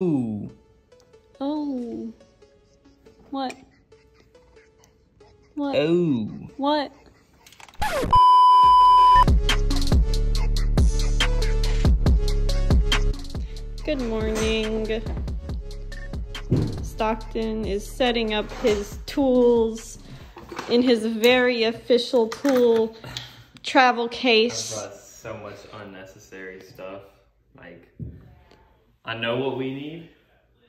Ooh. Oh. What? What? Oh. What? Good morning. Stockton is setting up his tools in his very official tool travel case. I brought so much unnecessary stuff. Like, I know what we need,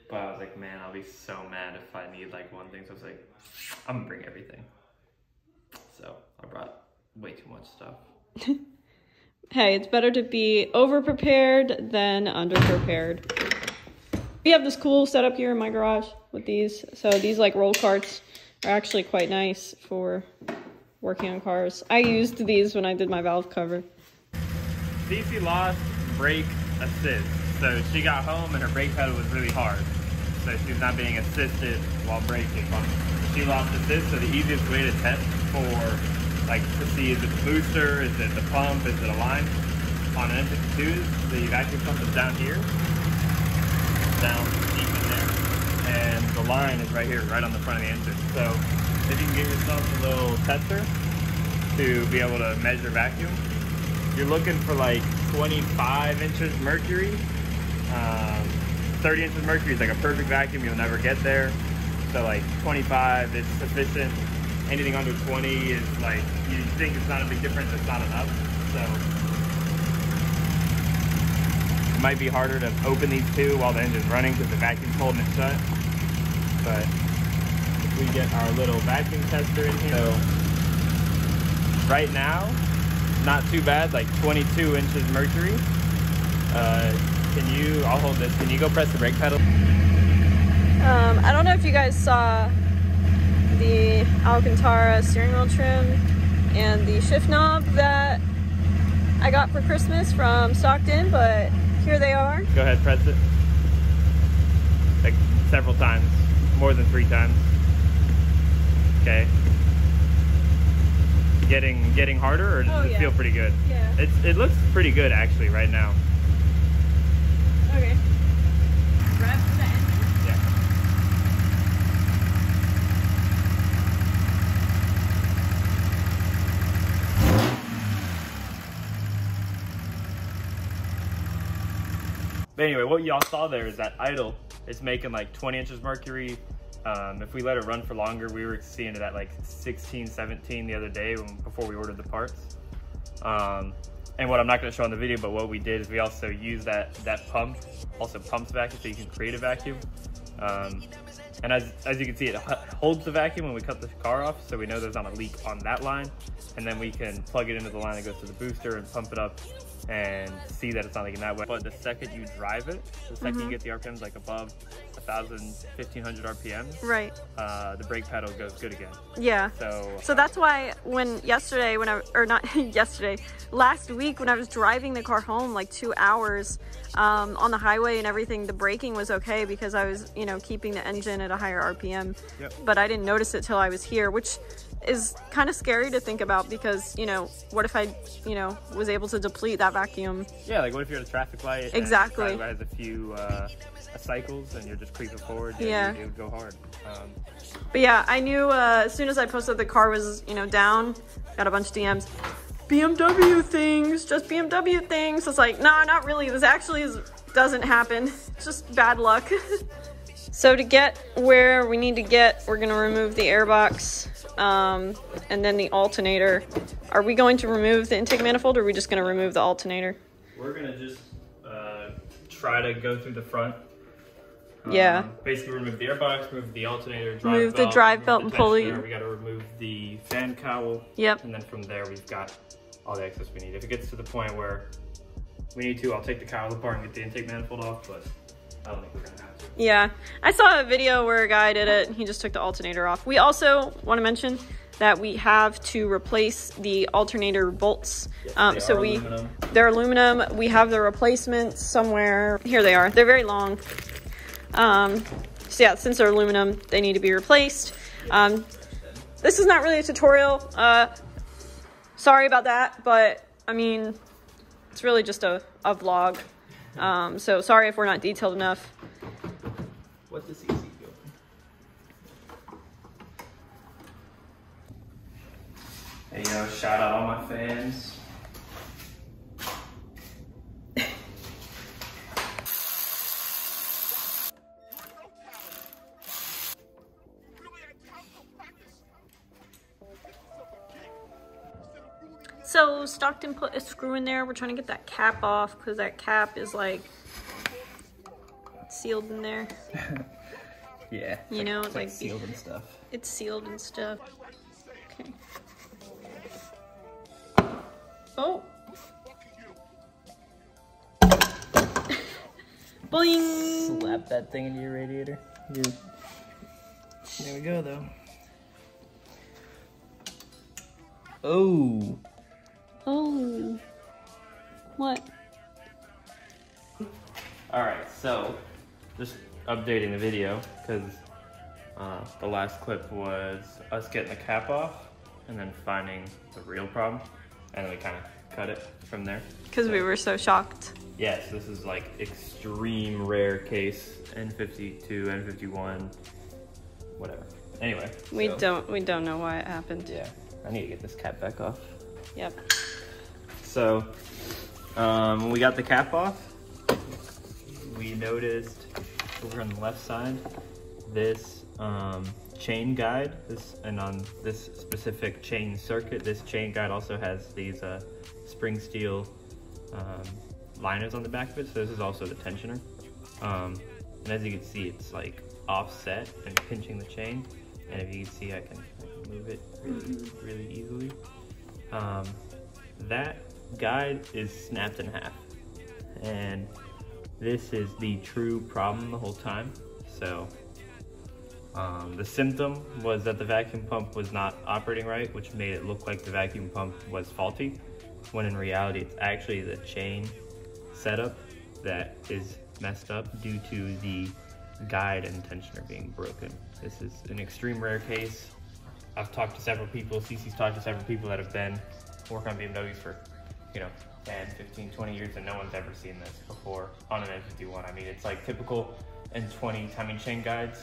but I was like, man, I'll be so mad if I need like one thing. So I was like, I'm gonna bring everything. So I brought way too much stuff. Hey, it's better to be over-prepared than under-prepared. We have this cool setup here in my garage with these. So these like roll carts are actually quite nice for working on cars. I used these when I did my valve cover. DC lost brake assist. So she got home and her brake pedal was really hard. So she's not being assisted while braking. She lost assist, so the easiest way to test for, like, to see is it the booster, is it the pump, is it a line? On an N52, the vacuum pump is down here, down deep in there, and the line is right here, right on the front of the engine. So if you can get yourself a little tester to be able to measure vacuum, you're looking for like 25 inches mercury. 30 inches mercury is like a perfect vacuum. You'll never get there. So like 25 is sufficient. Anything under 20 is like, you think it's not a big difference, it's not enough. So it might be harder to open these two while the engine's running because the vacuum's holding it shut. But if we get our little vacuum tester in here. So right now, not too bad, like 22 inches mercury. I'll hold this, can you go press the brake pedal? I don't know if you guys saw the Alcantara steering wheel trim and the shift knob that I got for Christmas from Stockton, but here they are. Go ahead, press it. Like several times, more than 3 times. Okay. Getting harder, or does it feel pretty good? Yeah. It looks pretty good actually right now. Okay. Rev the engine? Yeah. But anyway, what y'all saw there is that idle is making like 20 inches mercury. If we let it run for longer, we were seeing it at like 16, 17 the other day before we ordered the parts. And what I'm not going to show on the video, but what we did is we also used that pump, also pumps vacuum, so you can create a vacuum. And as you can see, it holds the vacuum when we cut the car off, so we know there's not a leak on that line. And then we can plug it into the line that goes to the booster and pump it up and see that it's not leaking that way. But the second you drive it, the second you get the RPMs like above 1,000, 1,500 RPMs, right? The brake pedal goes good again. Yeah. So that's why last week when I was driving the car home like 2 hours on the highway and everything, the braking was okay because I was, you know, keeping the engine at a higher RPM. Yep. But I didn't notice it till I was here, which is kind of scary to think about because, you know, what if I, you know, was able to deplete that vacuum? Yeah, like what if you're at a traffic light? Exactly. And the traffic light has a few cycles and you're just creeping forward. Yeah. It would go hard. But yeah, I knew as soon as I posted the car was, you know, down, got a bunch of DMs. BMW things, just BMW things. It's like, no, not really. This actually doesn't happen. It's just bad luck. So to get where we need to get, we're going to remove the airbox. And then the alternator. Are we going to remove the intake manifold, or are we just going to remove the alternator? We're going to just try to go through the front. Yeah. Basically remove the airbox, remove the alternator, drive belt and pulley. We got to remove the fan cowl. Yep. And then from there we've got all the excess we need. If it gets to the point where we need to, I'll take the cowl apart and get the intake manifold off, but I don't think we're going to have to. Yeah, I saw a video where a guy did it and he just took the alternator off. We also want to mention that we have to replace the alternator bolts. Yes, they're aluminum. We have the replacements somewhere. Here they are. They're very long. So yeah, since they're aluminum, they need to be replaced. This is not really a tutorial. Sorry about that, but I mean, it's really just a vlog. So sorry if we're not detailed enough. What's the CC go? Hey yo, shout out all my fans. So Stockton put a screw in there. We're trying to get that cap off because that cap is like sealed in there. Yeah. You know, it's like sealed and stuff. It's sealed and stuff. Okay. Oh. Boing. Slap that thing into your radiator. Yeah. There we go though. Oh. Oh. What? Alright, so just updating the video because the last clip was us getting the cap off and then finding the real problem, and then we kind of cut it from there. Because we were so shocked. Yes, yeah, so this is like extreme rare case, N52, N51, whatever. Anyway. We don't know why it happened. Yeah. I need to get this cap back off. Yep. So, when we got the cap off, we noticed over on the left side, this chain guide, and on this specific chain circuit, this chain guide also has these spring steel liners on the back of it. So this is also the tensioner. And as you can see, it's like offset and pinching the chain. And if you can see, I can move it really easily. That guide is snapped in half, and this is the true problem the whole time. So the symptom was that the vacuum pump was not operating right, which made it look like the vacuum pump was faulty, when in reality it's actually the chain setup that is messed up due to the guide and tensioner being broken. This is an extreme rare case. I've talked to several people, Cece's talked to several people that have been working on BMWs for, you know, 10, 15, 20 years, and no one's ever seen this before on an N51. I mean, it's like typical N20 timing chain guides.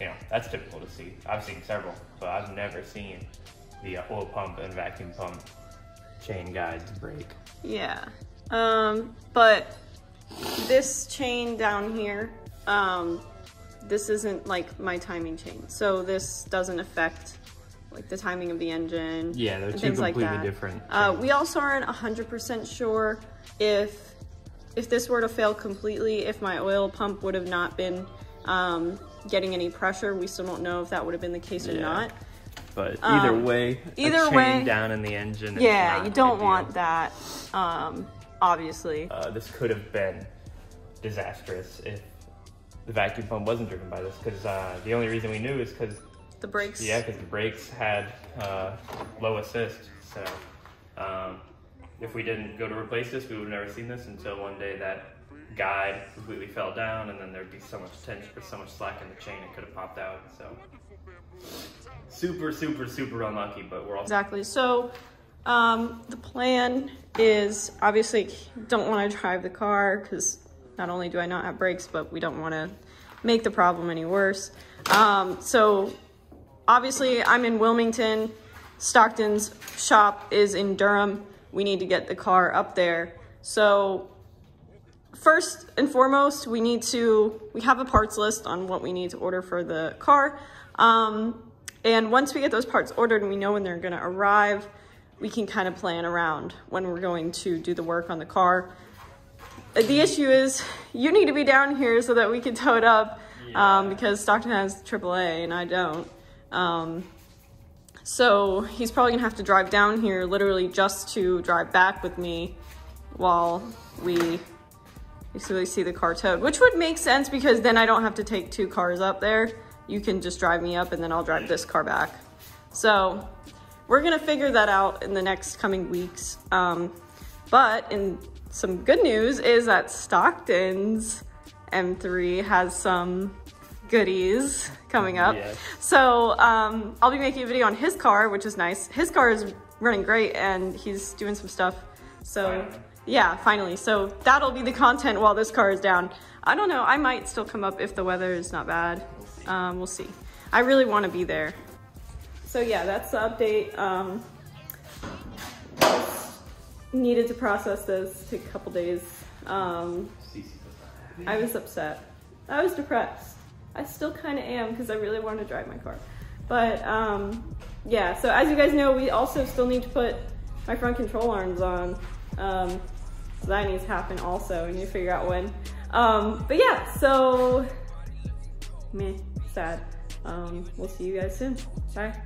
You know, that's difficult to see. I've seen several, but I've never seen the oil pump and vacuum pump chain guides break. Yeah, but this chain down here, this isn't like my timing chain, so this doesn't affect like the timing of the engine. Yeah, they're two completely different. We also aren't 100% sure if this were to fail completely, if my oil pump would have not been getting any pressure. We still don't know if that would have been the case or not. But either way, a chain down in the engine. Yeah, you don't want that. Obviously, this could have been disastrous if the vacuum pump wasn't driven by this, because the only reason we knew is because the brakes. Yeah, because the brakes had low assist. So if we didn't go to replace this, we would have never seen this until one day that guide completely fell down, and then there'd be so much tension, so much slack in the chain, it could have popped out. So super, super, super unlucky. But we're all exactly so. The plan is, obviously don't want to drive the car because not only do I not have brakes, but we don't want to make the problem any worse. So obviously I'm in Wilmington, Stockton's shop is in Durham. We need to get the car up there. So first and foremost, we have a parts list on what we need to order for the car. And once we get those parts ordered and we know when they're going to arrive, we can kind of plan around when we're going to do the work on the car. The issue is you need to be down here so that we can tow it up, because Stockton has AAA and I don't. So he's probably gonna have to drive down here literally just to drive back with me while we basically see the car towed, which would make sense because then I don't have to take two cars up there. You can just drive me up and then I'll drive this car back. So we're gonna figure that out in the next coming weeks. But some good news is that Stockton's M3 has some goodies coming up. Yes. So I'll be making a video on his car, which is nice. His car is running great and he's doing some stuff. So yeah, finally. So that'll be the content while this car is down. I don't know, I might still come up if the weather is not bad. We'll see. I really want to be there. So yeah, that's the update. Needed to process this, took a couple days. I was upset. I was depressed. I still kind of am because I really want to drive my car. But yeah, so as you guys know, we also still need to put my front control arms on. So that needs to happen also. I need to figure out when. But yeah, so meh, sad. We'll see you guys soon. Bye.